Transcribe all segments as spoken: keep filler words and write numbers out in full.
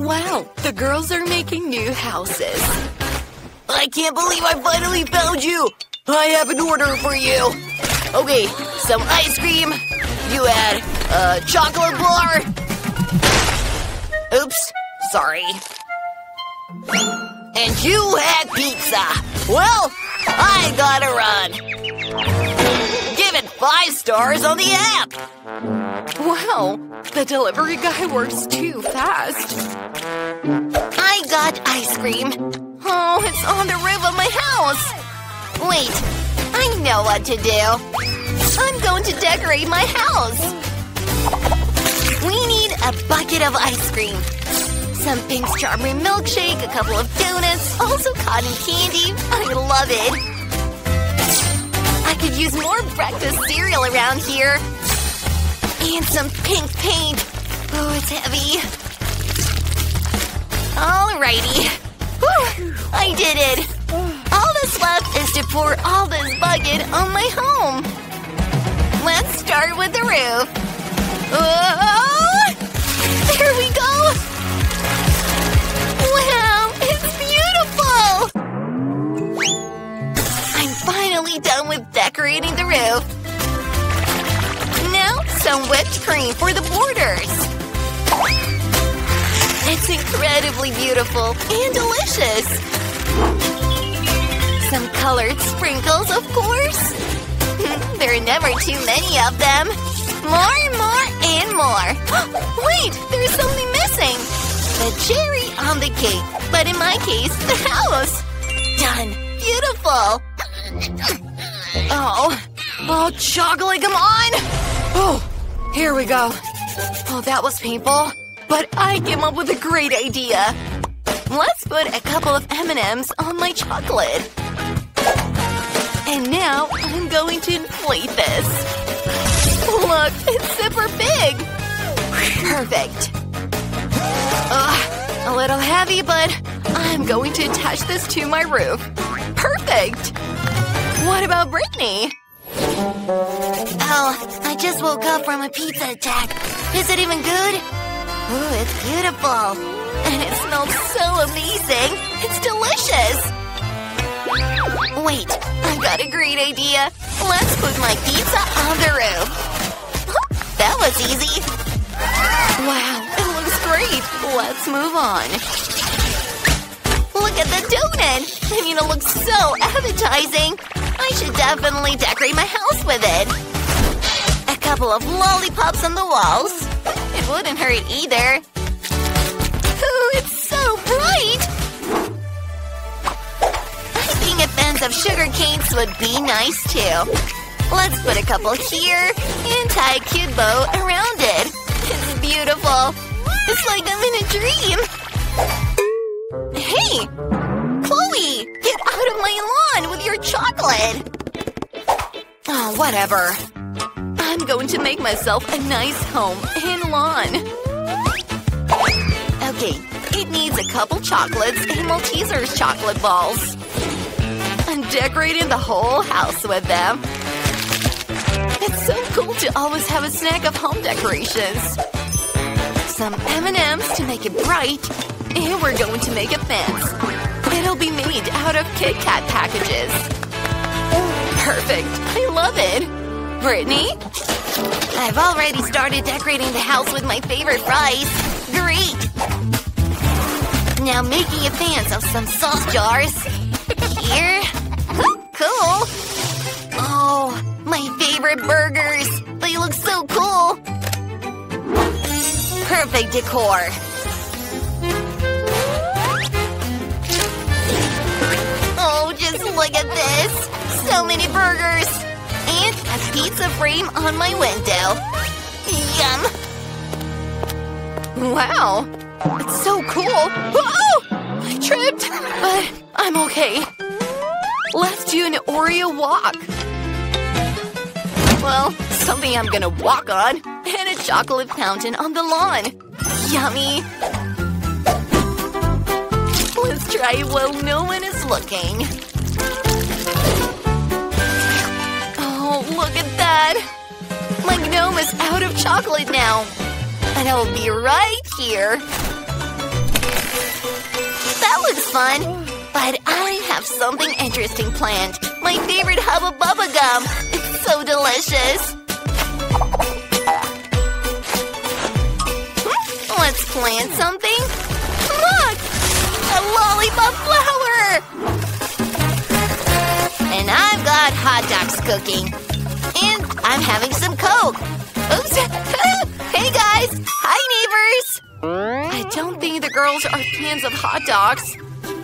Wow, the girls are making new houses. I can't believe I finally found you! I have an order for you! Okay, some ice cream. You had a chocolate bar. Oops, sorry. And you had pizza. Well, I gotta run. Give it five stars on the app. Wow, the delivery guy works too fast. I got ice cream. Oh, it's on the roof of my house. Wait, I know what to do. I'm going to decorate my house. We need a bucket of ice cream. Some pink strawberry milkshake, a couple of donuts, also cotton candy. I love it. I could use more breakfast cereal around here. And some pink paint. Oh, it's heavy. Alrighty. Whew, I did it. All that's left is to pour all this bucket on my home. Let's start with the roof. Oh! There we go! Wow, it's beautiful! I'm finally done with decorating the roof. Now, some whipped cream for the borders. It's incredibly beautiful and delicious. Some colored sprinkles, of course. There are never too many of them. More, more, and more. Wait, there's something missing. The cherry on the cake, but in my case, the house! Done! Beautiful! Oh, oh, chocolate, come on! Oh, here we go. Oh, that was painful, but I came up with a great idea. Let's put a couple of M and M's on my chocolate. And now, I'm going to inflate this. Look, it's super big! Perfect! Ugh, a little heavy, but I'm going to attach this to my roof. Perfect! What about Brittany? Oh, I just woke up from a pizza attack. Is it even good? Ooh, it's beautiful. And it smells so amazing. It's delicious. Wait, I got a great idea. Let's put my pizza on the roof. That was easy. Wow, it looks great! Let's move on. Look at the donut! I mean, it looks so appetizing! I should definitely decorate my house with it. A couple of lollipops on the walls. It wouldn't hurt either. Ooh, it's so bright! I think a fence of sugar canes would be nice too. Let's put a couple here and tie a cute bow around it. It's beautiful. It's like I'm in a dream. Hey! Chloe! Get out of my lawn with your chocolate! Oh, whatever. I'm going to make myself a nice home and lawn. Okay, it needs a couple chocolates and Maltesers chocolate balls. I'm decorating the whole house with them. It's so cool to always have a snack of home decorations. Some M and M's to make it bright. And we're going to make a fence. It'll be made out of Kit Kat packages. Perfect. I love it. Brittany? I've already started decorating the house with my favorite fries. Great! Now making a fence of some sauce jars. Here. Oh, cool. Oh. My favorite burgers! They look so cool! Perfect decor! Oh, just look at this! So many burgers! And a pizza frame on my window! Yum! Wow! It's so cool! Oh! I tripped! But I'm okay! Let's do an Oreo walk! Well, something I'm gonna walk on. And a chocolate fountain on the lawn. Yummy! Let's try it while no one is looking. Oh, look at that! My gnome is out of chocolate now. And I will be right here. fun. But I have something interesting planned. My favorite Hubba Bubba gum. It's so delicious. Let's plant something. Look! A lollipop flower! And I've got hot dogs cooking. And I'm having some Coke. Oops! Hey, guys! Hi, neighbors! I don't think the girls are fans of hot dogs.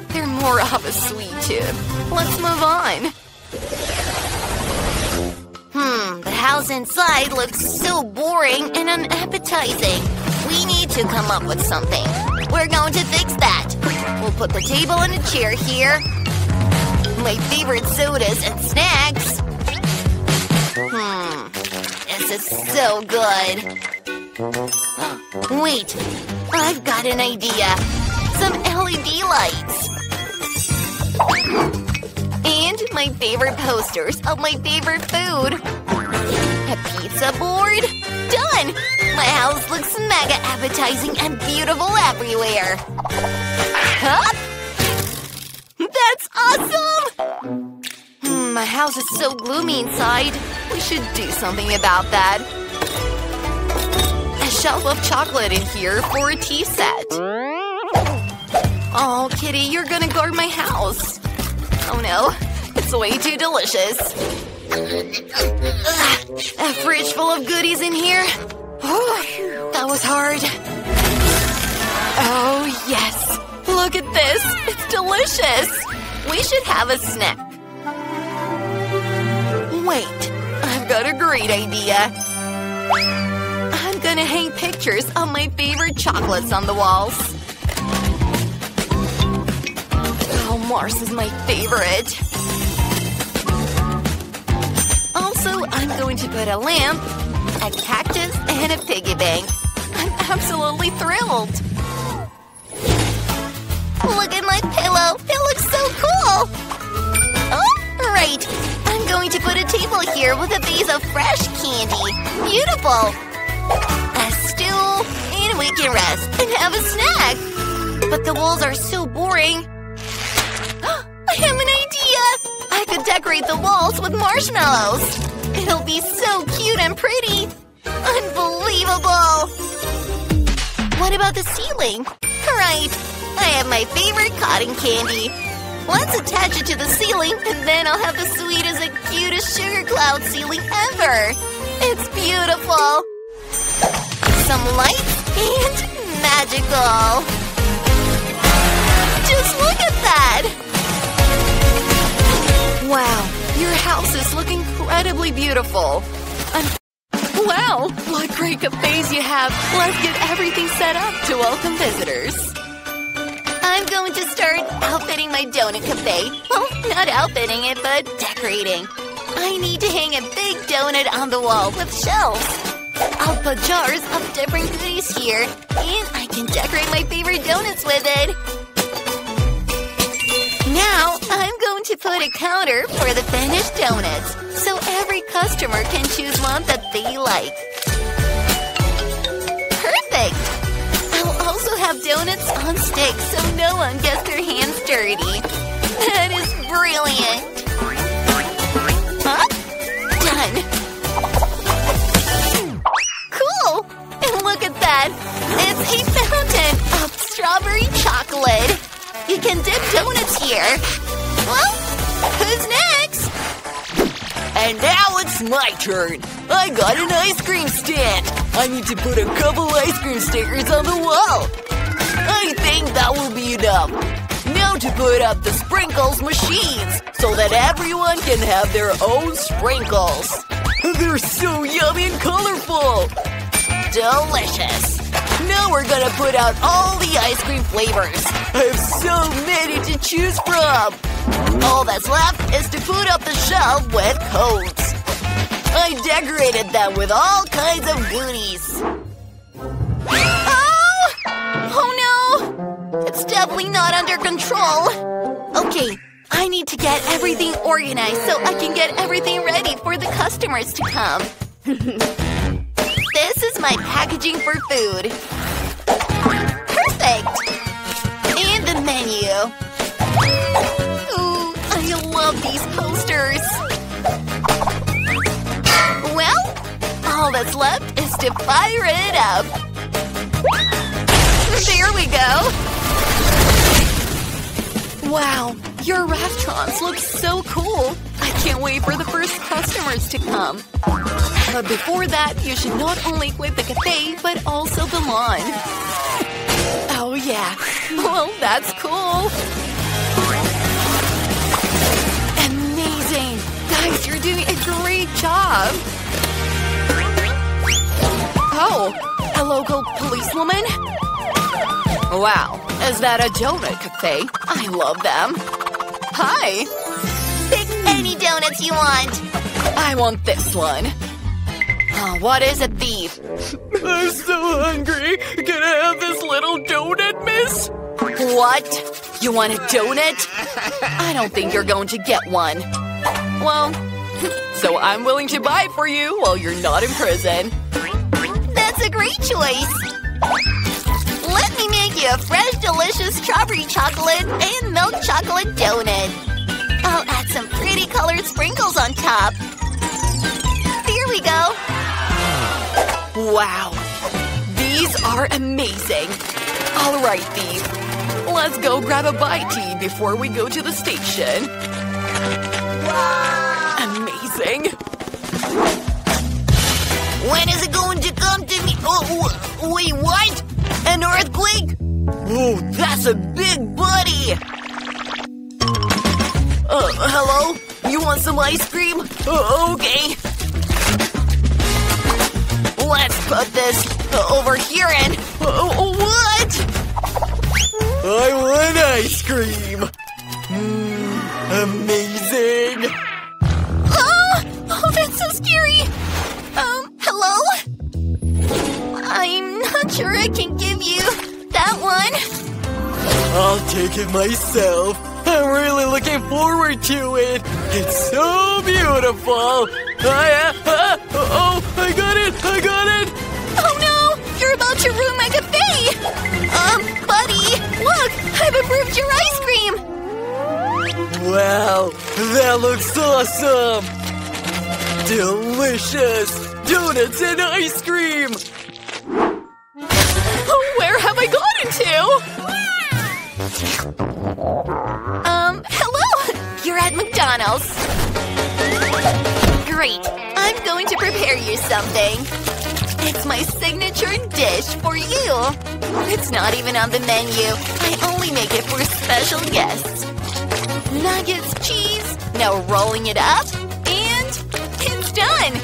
They're more of a sweet tooth. Let's move on. Hmm, the house inside looks so boring and unappetizing. We need to come up with something. We're going to fix that. We'll put the table and a chair here. My favorite sodas and snacks. Hmm, this is so good. Wait, I've got an idea. Some L E D lights. And my favorite posters of my favorite food. A pizza board? Done! My house looks mega appetizing and beautiful everywhere. Huh? That's awesome! Hmm, my house is so gloomy inside. We should do something about that. A shelf of chocolate in here for a tea set. Oh, kitty, you're gonna guard my house. Oh no, it's way too delicious. Ugh, a fridge full of goodies in here. Oh, that was hard. Oh yes, look at this. It's delicious. We should have a snack. Wait, I've got a great idea. I'm gonna hang pictures of my favorite chocolates on the walls. Mars is my favorite. Also, I'm going to put a lamp, a cactus, and a piggy bank. I'm absolutely thrilled. Look at my pillow. It looks so cool. Oh, right. I'm going to put a table here with a vase of fresh candy. Beautiful. A stool, and we can rest and have a snack. But the walls are so boring. I have an idea! I could decorate the walls with marshmallows! It'll be so cute and pretty! Unbelievable! What about the ceiling? Alright, I have my favorite cotton candy. Let's attach it to the ceiling and then I'll have the sweetest and cutest sugar cloud ceiling ever! It's beautiful! Some lights and magical! Just look at that! Wow, your house is looking incredibly beautiful. I'm wow, what great cafes you have. Let's get everything set up to welcome visitors. I'm going to start outfitting my donut cafe. Well, not outfitting it, but decorating. I need to hang a big donut on the wall with shelves. I'll put jars of different goodies here, and I can decorate my favorite donuts with it. Now, I'm going to put a counter for the finished donuts, so every customer can choose one that they like. Perfect! I'll also have donuts on sticks so no one gets their hands dirty. That is brilliant! Huh? Done! Cool! And look at that! It's a fountain of strawberry chocolate! You can dip donuts here. Well, who's next? And now it's my turn. I got an ice cream stand. I need to put a couple ice cream stickers on the wall. I think that will be enough. Now to put up the sprinkles machines so that everyone can have their own sprinkles. They're so yummy and colorful. Delicious. Now we're gonna put out all the ice cream flavors. I have so many to choose from. All that's left is to put up the shelf with cones. I decorated them with all kinds of goodies. Oh! Oh no! It's definitely not under control. Okay, I need to get everything organized so I can get everything ready for the customers to come. This is my packaging for food. Perfect! And the menu. love these posters! Well, all that's left is to fire it up! There we go! Wow, your restaurants look so cool! I can't wait for the first customers to come! But before that, you should not only quit the cafe, but also the lawn! Oh yeah, well that's cool! Amazing! Guys, you're doing a great job! Oh, a local policewoman? Wow, is that a donut cafe? I love them! Hi! Pick any donuts you want! I want this one! Oh, what is a thief? I'm so hungry! Can I have this little donut, miss? What? You want a donut? I don't think you're going to get one. Well, so I'm willing to buy it for you while you're not in prison. That's a great choice! Let me make you a fresh, delicious strawberry chocolate and milk chocolate donut. I'll add some pretty colored sprinkles on top. There we go! Wow! These are amazing! All right, thief. Let's go grab a bite to eat before we go to the station. Wow. Amazing! When is it going to come to me? Oh, wait, what? An earthquake? Whoa, that's a big buddy! Uh, hello? You want some ice cream? Uh, okay. Let's put this over here and… Uh, what? I want ice cream! Mmm, amazing! Oh! Oh, that's so scary! Um, hello? I'm not sure I can give you that one. I'll take it myself. I'm really looking forward to it. It's so beautiful! I, uh, oh, I got it! I got it! Oh no! You're about to ruin my cafe! Um, buddy! Look! I've improved your ice cream! Wow! That looks awesome! Delicious! Donuts and ice cream! Oh, where have I gotten to? Um, hello! You're at McDonald's! Great! I'm going to prepare you something. It's my signature dish for you. It's not even on the menu. I only make it for special guests. Nuggets, cheese, now rolling it up, and it's done!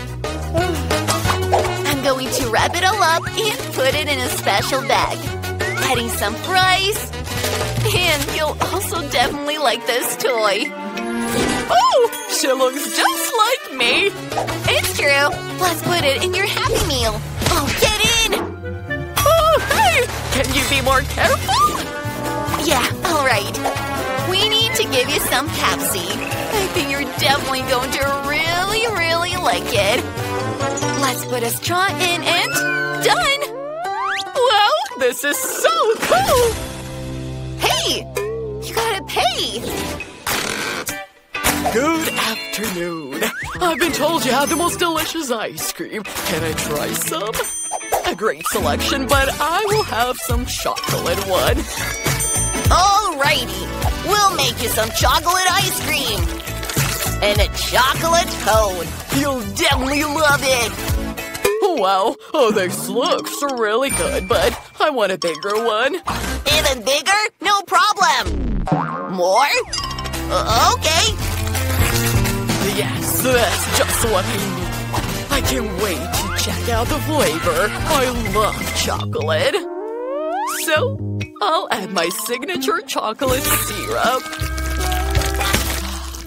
I'm going to wrap it all up and put it in a special bag. Adding some fries, and you'll also definitely like this toy. Oh! She looks just like me! It's true! Let's put it in your Happy Meal! Oh, get in! Oh, hey! Can you be more careful? Yeah, alright. We need to give you some Pepsi. I think you're definitely going to really, really like it. Let's put a straw in and… done! Well, this is so cool! Hey! You gotta pay! Good afternoon. I've been told you have the most delicious ice cream. Can I try some? A great selection, but I will have some chocolate one. Alrighty. We'll make you some chocolate ice cream. And a chocolate cone. You'll definitely love it. Wow. Oh, this looks really good, but I want a bigger one. Even bigger? No problem. More? Uh, okay. Yes, that's just what I need. I can't wait to check out the flavor. I love chocolate. So, I'll add my signature chocolate syrup.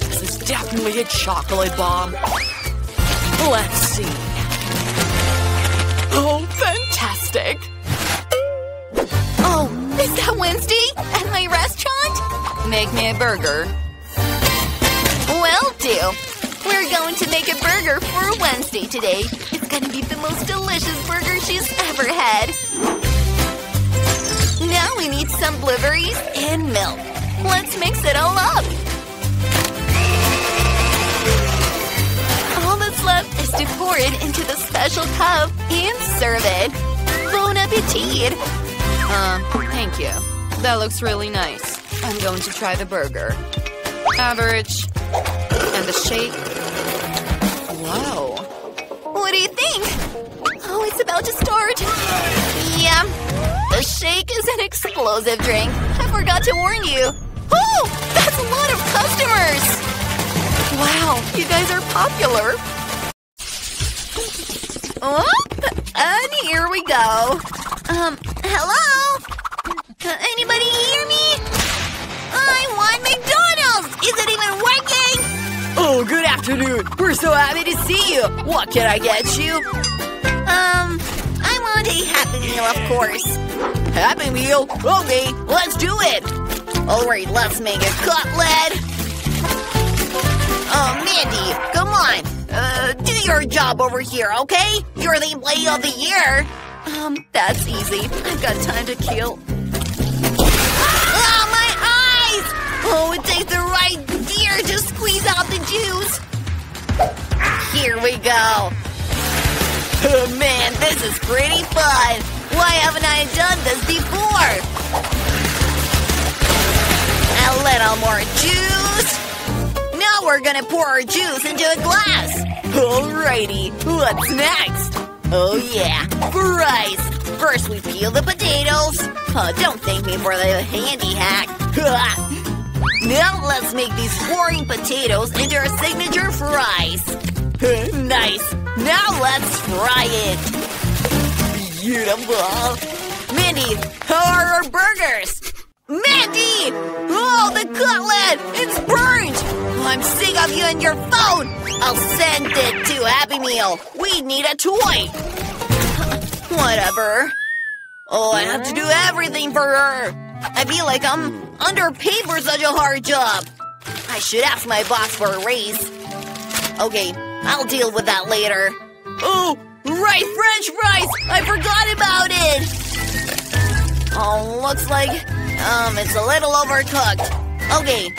This is definitely a chocolate bomb. Let's see. Oh, fantastic. Oh, is that Wednesday at my restaurant? Make me a burger. Well, do. We're going to make a burger for Wednesday today. It's gonna be the most delicious burger she's ever had. Now we need some blueberries and milk. Let's mix it all up. syrup is to pour it into the special cup and serve it. Bon appetit! Um, thank you. That looks really nice. I'm going to try the burger. Average. And the shake. Wow. What do you think? Oh, it's about to start. Yeah. The shake is an explosive drink. I forgot to warn you. Oh, that's a lot of customers. Wow, you guys are popular. Oh, and here we go. Um, hello? Uh, anybody hear me? I want McDonald's! Is it even working? Oh, good afternoon. We're so happy to see you. What can I get you? Um, I want a Happy Meal, of course. Happy Meal? Okay, let's do it. All right, let's make a cutlet. Oh, Mandy, come on. Uh, do your job over here, okay? You're the Employee of the Year. Um, that's easy. I've got time to kill. Oh, my eyes! Oh, it takes the right gear to squeeze out the juice. Here we go. Oh, man, this is pretty fun. Why haven't I done this before? A little more juice. Now we're gonna pour our juice into a glass. Alrighty, what's next? Oh, yeah, fries. First we peel the potatoes. Oh, don't thank me for the handy hack. Now let's make these boring potatoes into our signature fries. Nice. Now let's fry it. Beautiful. Mandy, how are our burgers? Mandy! Oh, the cutlet! It's burnt! Oh, I'm sick of you and your phone! I'll send it to Happy Meal. We need a toy. Whatever. Oh, I have to do everything for her. I feel like I'm underpaid for such a hard job. I should ask my boss for a raise. Okay, I'll deal with that later. Oh, right, French fries! I forgot about it! Oh, looks like, um, it's a little overcooked. Okay.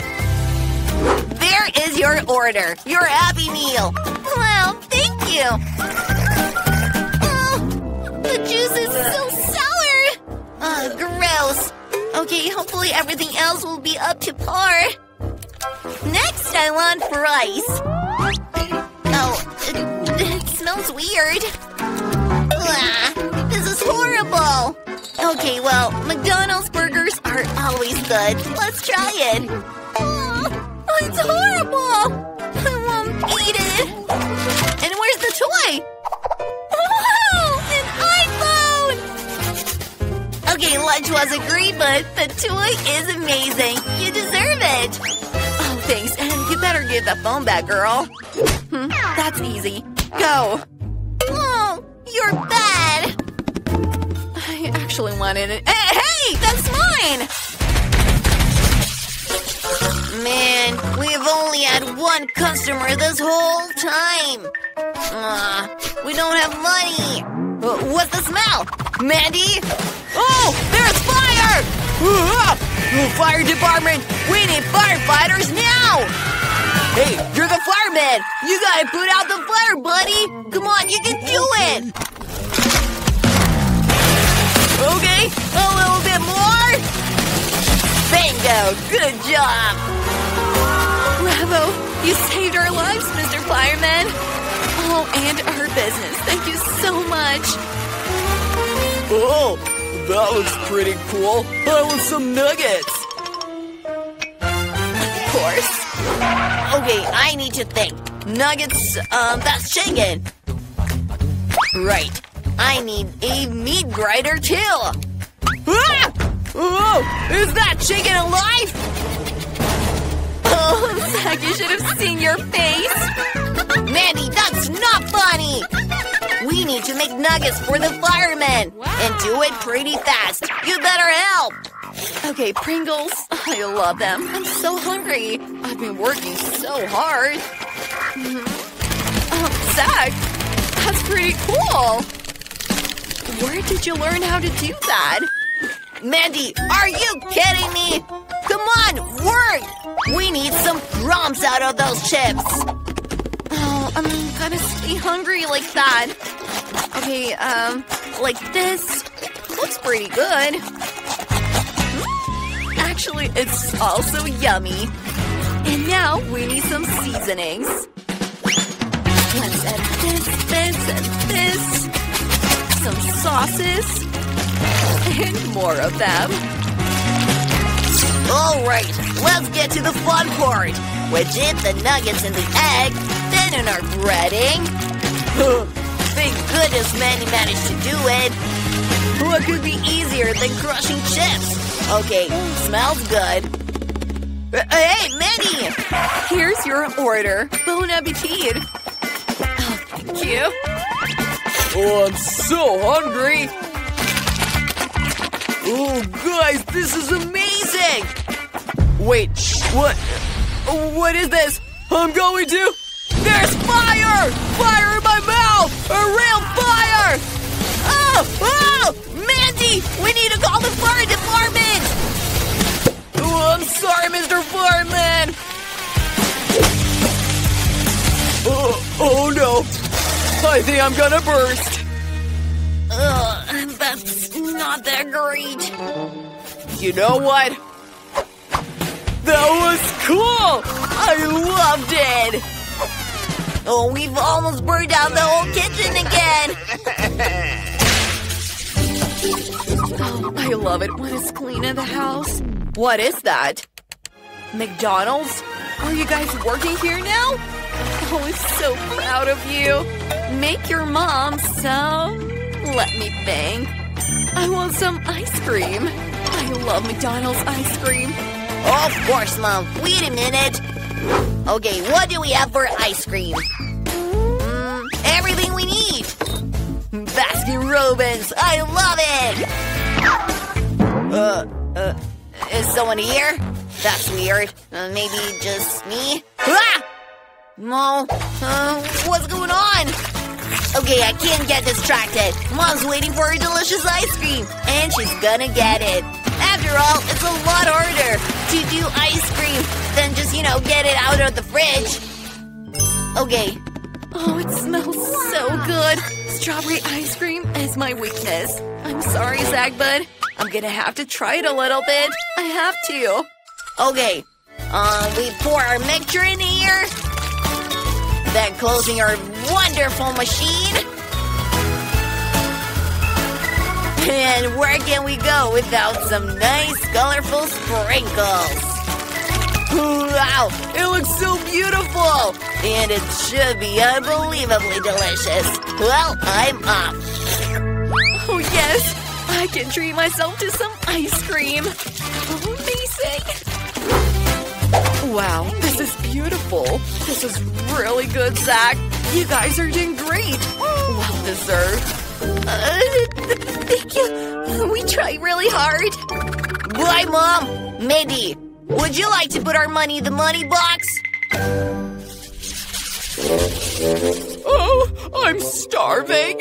There is your order. Your Happy Meal. Well, thank you. Oh, the juice is so sour. Oh, gross. Okay, hopefully everything else will be up to par. Next, I want fries. Oh, it, it smells weird. Ah, this is horrible. Okay, well, McDonald's burgers are always good. Let's try it. Oh, oh it's horrible. I won't eat it. And where's the toy? Okay, lunch was a great, but the toy is amazing. You deserve it. Oh, thanks, and you better give the phone back, girl. Hmm, that's easy. Go. Oh, you're bad. I actually wanted it. Hey, hey, that's mine. Man, we've only had one customer this whole time. Uh, we don't have money. Uh, what's the smell? Mandy? Oh, there's fire! Oh, fire department, we need firefighters now! Hey, you're the fireman! You gotta put out the fire, buddy! Come on, you can do it! Okay, a little bit more! Bingo, good job! Bravo, you saved our lives, Mister Fireman! Oh, and our business, thank you so much! Oh, that looks pretty cool. I want some nuggets. Of course. Okay, I need to think. Nuggets, um, that's chicken. Right. I need a meat grinder, too. Ah! Oh, is that chicken alive? Oh, Zach, you should have seen your face. Mandy, that's not funny. We need to make nuggets for the firemen. Wow. And do it pretty fast. You better help. Okay, Pringles. I love them. I'm so hungry. I've been working so hard. Mm-hmm. Oh, Zach, that's pretty cool. Where did you learn how to do that? Mandy, are you kidding me? Come on, work. We need some crumbs out of those chips. Oh, I'm gonna stay hungry like that. Okay, um, like this. Looks pretty good. Actually, it's also yummy. And now we need some seasonings. Let's add this, this, and this. Some sauces. And more of them. Alright, let's get to the fun part, which is the nuggets and the egg, then in our breading. Thank goodness Manny managed to do it. What could be easier than crushing chips? Okay, smells good. Hey, Manny! Here's your order. Bon appetit! Oh, thank you. Oh, I'm so hungry! Oh, guys, this is amazing! Wait, what? What is this? I'm going to… There's fire! Fire in my mouth! A real fire! Oh! Oh! Mandy! We need to call the fire department! Oh, I'm sorry, Mister Fireman! Oh, oh no! I think I'm gonna burst! Ugh, that's not that great. You know what? That was cool! I loved it! Oh, we've almost burned down the whole kitchen again! Oh, I love it when it's clean in the house. What is that? McDonald's? Are you guys working here now? Oh, I'm so proud of you. Make your mom some… Let me think. I want some ice cream. I love McDonald's ice cream. Of course, Mom. Wait a minute. Okay, what do we have for ice cream? Mm, everything we need. Baskin Robins. I love it. Uh, uh… Is someone here? That's weird. Uh, maybe just me? Ah! Mom, uh, what's going on? Okay, I can't get distracted. Mom's waiting for her delicious ice cream, and she's gonna get it. After all, it's a lot harder to do ice cream than just, you know, get it out of the fridge. Okay. Oh, it smells so good. Strawberry ice cream is my weakness. I'm sorry, Zach, bud. I'm gonna have to try it a little bit. I have to. Okay. Uh, we pour our mixture in here. Then closing our wonderful machine. And where can we go without some nice, colorful sprinkles? Wow! It looks so beautiful! And it should be unbelievably delicious. Well, I'm up. Oh, yes! I can treat myself to some ice cream. Amazing! Wow, this is beautiful. This is really good, Zach. You guys are doing great. Well deserved. Uh, th thank you. We tried really hard. Why, Mom? Mandy, would you like to put our money in the money box? Oh, I'm starving.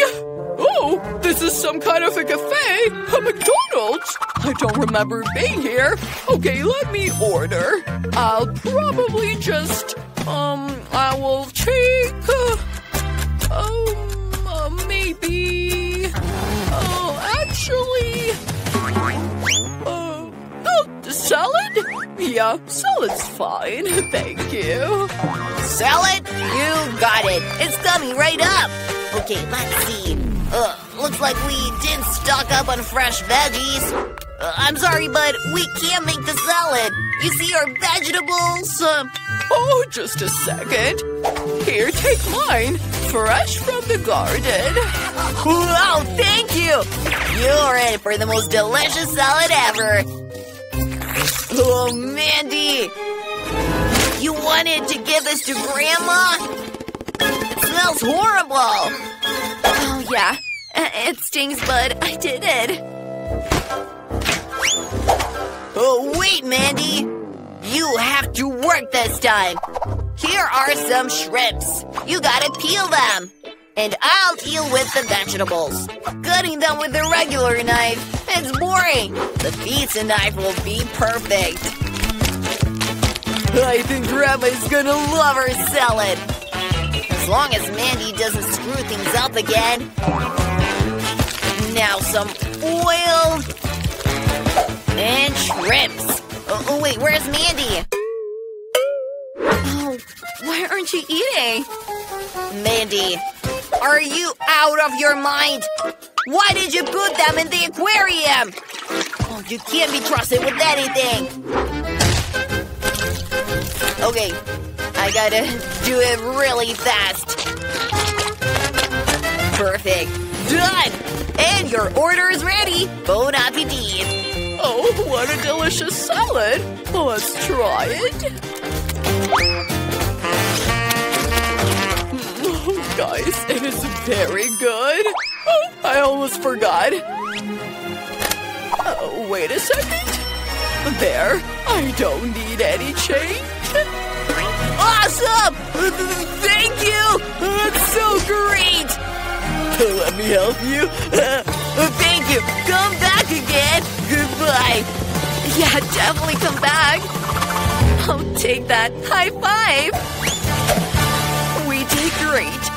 Oh, this is some kind of a cafe, a McDonald's. I don't remember being here. Okay, let me order. I'll probably just, um, I will take, uh, um, uh, maybe, oh, actually, uh, oh, salad? Yeah, salad's fine, thank you. Salad? You got it. It's coming right up. Okay, let's see. Uh, looks like we didn't stock up on fresh veggies. Uh, I'm sorry, but we can't make the salad. You see, our vegetables… Uh... Oh, just a second. Here, take mine. Fresh from the garden. Wow, thank you! You're in for the most delicious salad ever. Oh, Mandy! You wanted to give this to Grandma? It smells horrible! Oh, yeah. It stings, but I did it. Oh, wait, Mandy. You have to work this time. Here are some shrimps. You gotta peel them. And I'll deal with the vegetables. Cutting them with a regular knife, it's boring. The pizza knife will be perfect. I think Grandma is gonna love her salad. As long as Mandy doesn't screw things up again. Now some oil. And shrimps. Oh, wait, where's Mandy? Oh, why aren't you eating? Mandy, are you out of your mind? Why did you put them in the aquarium? Oh, you can't be trusted with anything. Okay, I gotta do it really fast. Perfect. Done! And your order is ready. Bon appetit. Oh, what a delicious salad. Let's try it. Guys, it is very good. Oh, I almost forgot. Oh, wait a second. There, I don't need any change. Awesome! Thank you! That's so great! Let me help you. Thank you. Come back again. Goodbye. Yeah, definitely come back. I'll take that. High five. We did great.